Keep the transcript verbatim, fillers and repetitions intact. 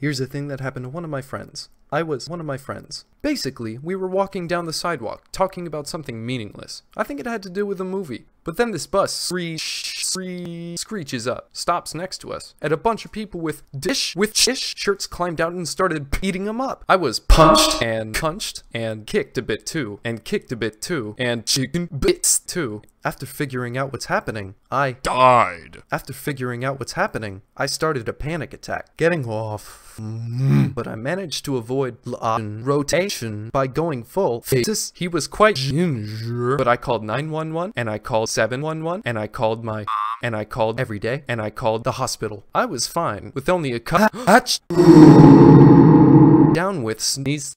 Here's a thing that happened to one of my friends. I was one of my friends. Basically, we were walking down the sidewalk, talking about something meaningless. I think it had to do with a movie. But then this bus screech, screech, screeches up, stops next to us, and a bunch of people with Dish with Chish shirts climbed out and started beating them up. I was punched and punched and kicked a bit too, and kicked a bit too, and chicken bits too. After figuring out what's happening, I died. After figuring out what's happening, I started a panic attack, getting off, but I managed to avoid rotation by going full faces. He was quite ginger, but I called nine one one, and I called seven one one, and I called my, and I called every day, and I called the hospital. I was fine with only a cut down with sneeze.